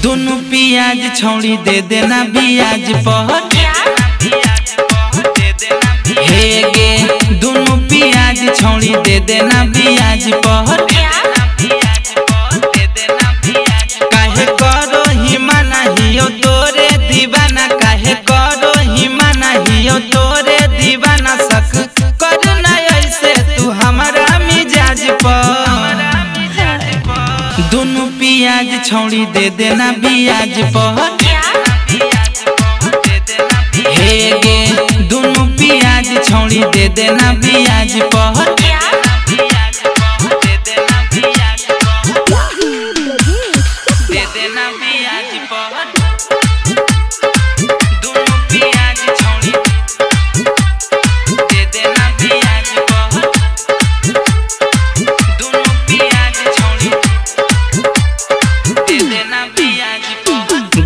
दोनों प्याज छौड़ी दे देना प्याज पर हे गे, दोनों प्याज छौड़ी दे देना प्याज पर काहे करो ही मना हियो तोरे दीवाना, काहे करो ही मना हियो तोरे दीवाना। शक करना ऐसे तू हमारा मिजाज पर, दोनों प्याज छौड़ी दे देना प्याज पर हे गे, दोनों प्याज छौड़ी दे देना प्याज पर।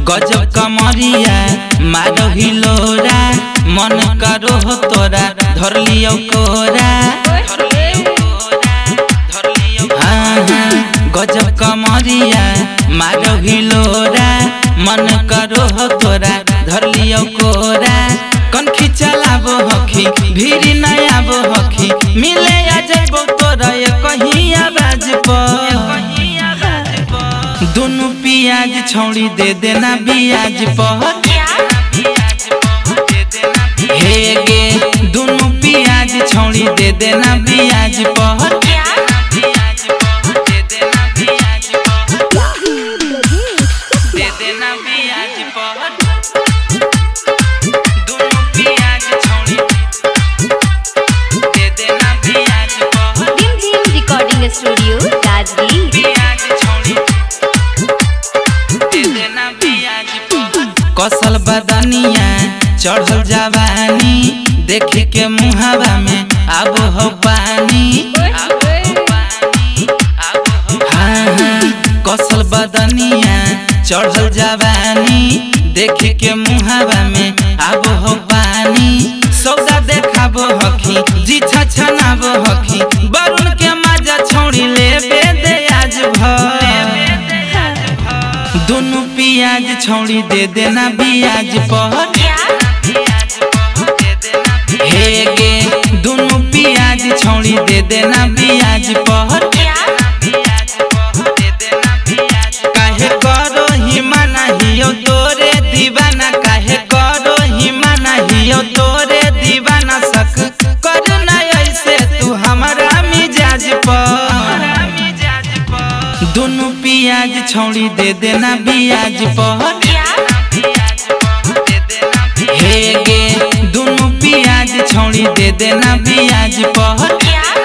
गजब कमरिया मारो ही लोरा, मन करो हो तोरा धर लियो कोरा। हाँ, गजब कमरिया मारो ही लोरा, मन करो हो तोरा धर लियो कोरा। कनखी चलाबो हखी भीरी नया बो हखी, मिले आ जाबो तोरा कहीं आवाज पर। दोनों प्याज छौड़ी दे देना प्याज पर हे गे, दोनों प्याज छौड़ी दे देना प्याज पर। रिमझिम रिकॉर्डिंग स्टूडियो राजगीर। कसल बदनिया चढ़ल जवानी, देखे के मुहावा में आबो हो पानी। हाँ, कसल बदनिया चढ़ल जवानी, देखे के मुहावा में आबो हो पानी। सौदा देखाबो हखी जी छछनाबो हखी, वरुण के मजा छोड़ी ले बेदे आज भर। दोनों प्याज छौड़ी दे देना प्याज पर हे गे, दोनों प्याज छौड़ी दे देना प्याज पर। काहे करो ही मना हियो तोरे दीवाना, काहे करो ही मना हियो तोरे दीवाना। शक करना ऐसे तू हमारा मिजाज पर, दोनों प्याज छौड़ी दे देना प्याज पर हे गे, दोनों प्याज छौड़ी दे देना प्याज पर।